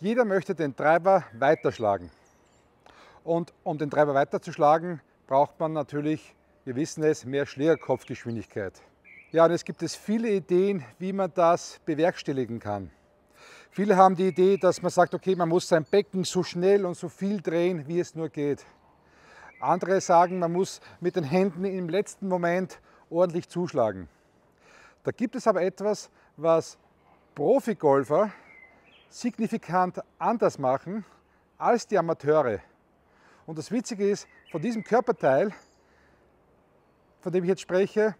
Jeder möchte den Treiber weiterschlagen. Und um den Treiber weiterzuschlagen, braucht man natürlich, wir wissen es, mehr Schlägerkopfgeschwindigkeit. Ja, und jetzt gibt es viele Ideen, wie man das bewerkstelligen kann. Viele haben die Idee, dass man sagt, okay, man muss sein Becken so schnell und so viel drehen, wie es nur geht. Andere sagen, man muss mit den Händen im letzten Moment ordentlich zuschlagen. Da gibt es aber etwas, was Profigolfer signifikant anders machen als die Amateure. Und das Witzige ist, von diesem Körperteil, von dem ich jetzt spreche,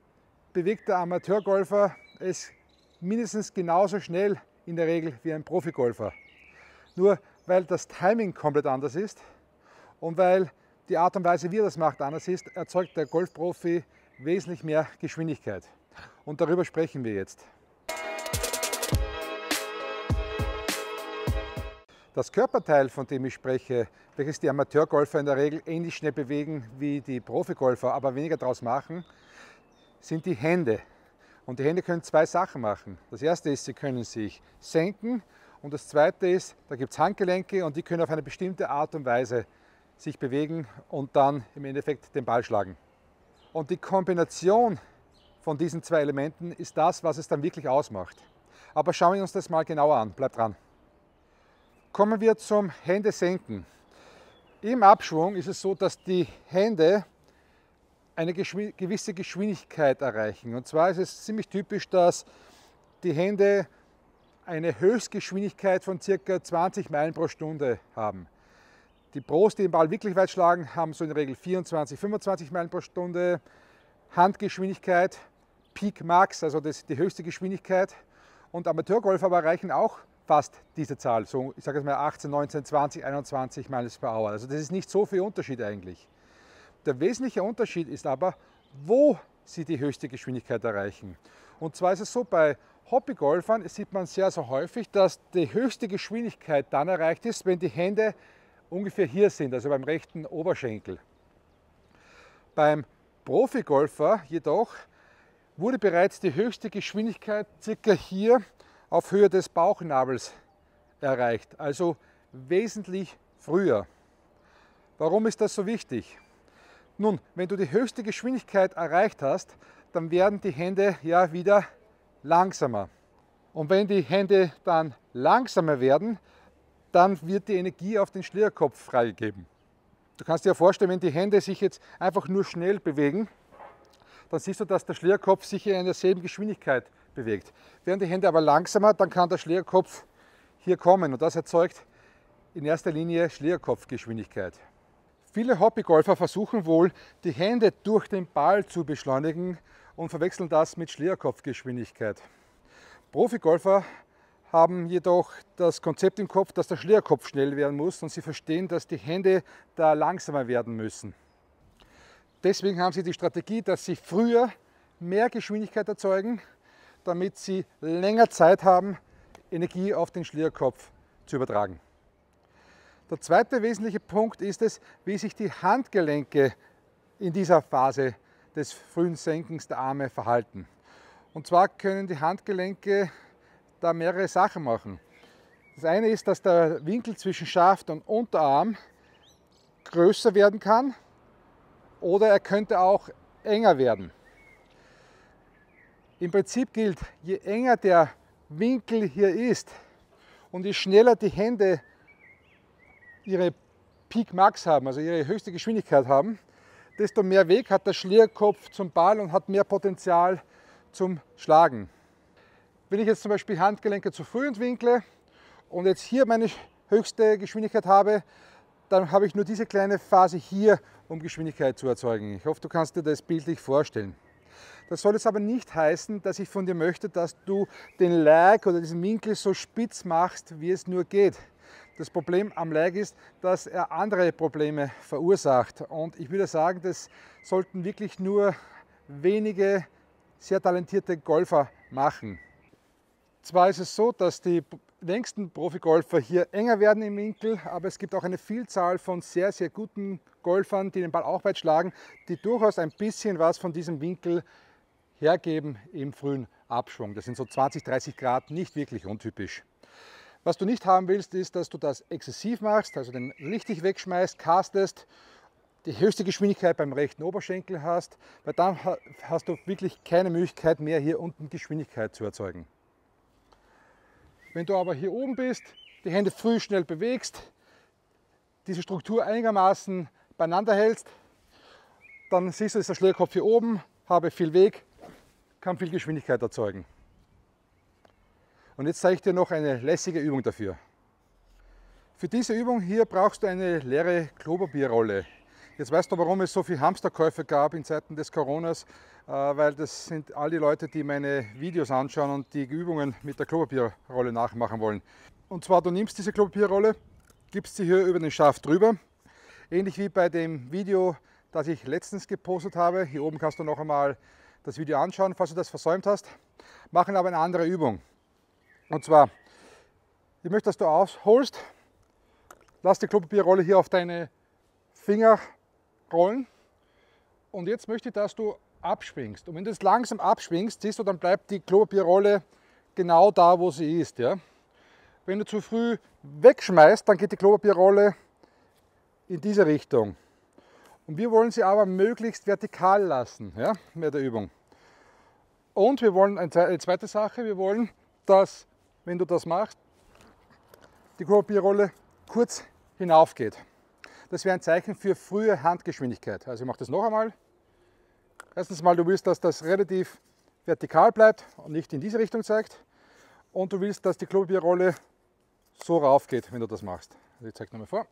bewegt der Amateurgolfer es mindestens genauso schnell in der Regel wie ein Profigolfer. Nur weil das Timing komplett anders ist und weil die Art und Weise, wie er das macht, anders ist, erzeugt der Golfprofi wesentlich mehr Geschwindigkeit. Und darüber sprechen wir jetzt. Das Körperteil, von dem ich spreche, welches die Amateurgolfer in der Regel ähnlich schnell bewegen wie die Profigolfer, aber weniger daraus machen, sind die Hände. Und die Hände können zwei Sachen machen. Das erste ist, sie können sich senken, und das zweite ist, da gibt es Handgelenke, und die können auf eine bestimmte Art und Weise sich bewegen und dann im Endeffekt den Ball schlagen. Und die Kombination von diesen zwei Elementen ist das, was es dann wirklich ausmacht. Aber schauen wir uns das mal genauer an. Bleibt dran. Kommen wir zum Händesenken. Im Abschwung ist es so, dass die Hände eine gewisse Geschwindigkeit erreichen. Und zwar ist es ziemlich typisch, dass die Hände eine Höchstgeschwindigkeit von ca. 20 Meilen pro Stunde haben. Die Pros, die den Ball wirklich weit schlagen, haben so in der Regel 24, 25 Meilen pro Stunde. Handgeschwindigkeit, Peak Max, also das ist die höchste Geschwindigkeit. Und Amateurgolfer aber erreichen auch fast diese Zahl, so ich sage jetzt mal 18, 19, 20, 21 Meilen pro Hour. Also das ist nicht so viel Unterschied eigentlich. Der wesentliche Unterschied ist aber, wo sie die höchste Geschwindigkeit erreichen. Und zwar ist es so, bei Hobbygolfern sieht man sehr, sehr häufig, dass die höchste Geschwindigkeit dann erreicht ist, wenn die Hände ungefähr hier sind, also beim rechten Oberschenkel. Beim Profigolfer jedoch wurde bereits die höchste Geschwindigkeit circa hier auf Höhe des Bauchnabels erreicht, also wesentlich früher. Warum ist das so wichtig? Nun, wenn du die höchste Geschwindigkeit erreicht hast, dann werden die Hände ja wieder langsamer. Und wenn die Hände dann langsamer werden, dann wird die Energie auf den Schlägerkopf freigegeben. Du kannst dir vorstellen, wenn die Hände sich jetzt einfach nur schnell bewegen, dann siehst du, dass der Schlägerkopf sich in derselben Geschwindigkeit bewegt. Während die Hände aber langsamer, dann kann der Schlägerkopf hier kommen, und das erzeugt in erster Linie Schlägerkopfgeschwindigkeit. Viele Hobbygolfer versuchen wohl, die Hände durch den Ball zu beschleunigen und verwechseln das mit Schlägerkopfgeschwindigkeit. Profigolfer haben jedoch das Konzept im Kopf, dass der Schlägerkopf schnell werden muss, und sie verstehen, dass die Hände da langsamer werden müssen. Deswegen haben sie die Strategie, dass sie früher mehr Geschwindigkeit erzeugen, damit sie länger Zeit haben, Energie auf den Schlägerkopf zu übertragen. Der zweite wesentliche Punkt ist es, wie sich die Handgelenke in dieser Phase des frühen Senkens der Arme verhalten. Und zwar können die Handgelenke da mehrere Sachen machen. Das eine ist, dass der Winkel zwischen Schaft und Unterarm größer werden kann, oder er könnte auch enger werden. Im Prinzip gilt, je enger der Winkel hier ist und je schneller die Hände ihre Peak Max haben, also ihre höchste Geschwindigkeit haben, desto mehr Weg hat der Schlägerkopf zum Ball und hat mehr Potenzial zum Schlagen. Wenn ich jetzt zum Beispiel Handgelenke zu früh entwinkle und jetzt hier meine höchste Geschwindigkeit habe, dann habe ich nur diese kleine Phase hier, um Geschwindigkeit zu erzeugen. Ich hoffe, du kannst dir das bildlich vorstellen. Das soll jetzt aber nicht heißen, dass ich von dir möchte, dass du den Lag oder diesen Winkel so spitz machst, wie es nur geht. Das Problem am Lag ist, dass er andere Probleme verursacht. Und ich würde sagen, das sollten wirklich nur wenige sehr talentierte Golfer machen. Zwar ist es so, dass die längsten Profigolfer hier enger werden im Winkel, aber es gibt auch eine Vielzahl von sehr, sehr guten Golfern, die den Ball auch weit schlagen, die durchaus ein bisschen was von diesem Winkel hergeben im frühen Abschwung. Das sind so 20, 30 Grad, nicht wirklich untypisch. Was du nicht haben willst, ist, dass du das exzessiv machst, also den richtig wegschmeißt, castest, die höchste Geschwindigkeit beim rechten Oberschenkel hast, weil dann hast du wirklich keine Möglichkeit mehr, hier unten Geschwindigkeit zu erzeugen. Wenn du aber hier oben bist, die Hände früh schnell bewegst, diese Struktur einigermaßen beieinander hältst, dann siehst du, ist der Schlägerkopf hier oben, habe viel Weg, kann viel Geschwindigkeit erzeugen. Und jetzt zeige ich dir noch eine lässige Übung dafür. Für diese Übung hier brauchst du eine leere Klopapierrolle. Jetzt weißt du, warum es so viele Hamsterkäufe gab in Zeiten des Coronas, weil das sind all die Leute, die meine Videos anschauen und die Übungen mit der Klopapierrolle nachmachen wollen. Und zwar, du nimmst diese Klopapierrolle, gibst sie hier über den Schaft drüber, ähnlich wie bei dem Video, das ich letztens gepostet habe. Hier oben kannst du noch einmal das Video anschauen, falls du das versäumt hast. Machen aber eine andere Übung. Und zwar, ich möchte, dass du ausholst, lass die Klopapierrolle hier auf deine Finger rollen und jetzt möchte ich, dass du abschwingst. Und wenn du jetzt langsam abschwingst, siehst du, dann bleibt die Klopapierrolle genau da, wo sie ist. Ja? Wenn du zu früh wegschmeißt, dann geht die Klopapierrolle in diese Richtung. Und wir wollen sie aber möglichst vertikal lassen, ja? Mit der Übung. Und wir wollen, eine zweite Sache, wir wollen, dass, wenn du das machst, die Klopapierrolle kurz hinauf geht. Das wäre ein Zeichen für frühe Handgeschwindigkeit. Also ich mache das noch einmal. Erstens mal, du willst, dass das relativ vertikal bleibt und nicht in diese Richtung zeigt. Und du willst, dass die Klopapierrolle so rauf geht, wenn du das machst. Also ich zeige nochmal vor.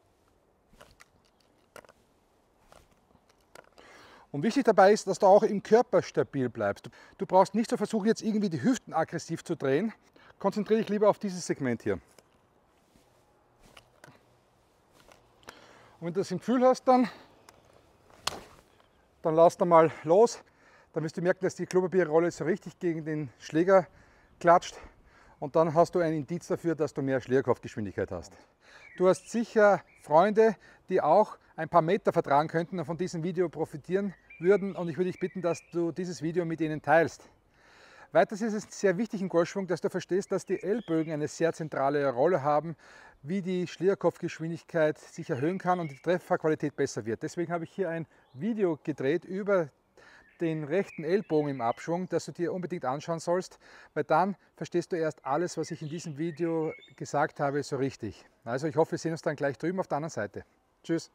Und wichtig dabei ist, dass du auch im Körper stabil bleibst. Du brauchst nicht zu versuchen, jetzt irgendwie die Hüften aggressiv zu drehen. Konzentriere dich lieber auf dieses Segment hier. Und wenn du das im Gefühl hast, dann lass da mal los. Dann wirst du merken, dass die Klopapierrolle so richtig gegen den Schläger klatscht. Und dann hast du ein Indiz dafür, dass du mehr Schlägerkopfgeschwindigkeit hast. Du hast sicher Freunde, die auch ein paar Meter vertragen könnten und von diesem Video profitieren würden. Und ich würde dich bitten, dass du dieses Video mit ihnen teilst. Weiters ist es sehr wichtig im Golfschwung, dass du verstehst, dass die Ellbögen eine sehr zentrale Rolle haben, wie die Schlägerkopfgeschwindigkeit sich erhöhen kann und die Trefferqualität besser wird. Deswegen habe ich hier ein Video gedreht über den rechten Ellbogen im Abschwung, das du dir unbedingt anschauen sollst, weil dann verstehst du erst alles, was ich in diesem Video gesagt habe, so richtig. Also ich hoffe, wir sehen uns dann gleich drüben auf der anderen Seite. Tschüss!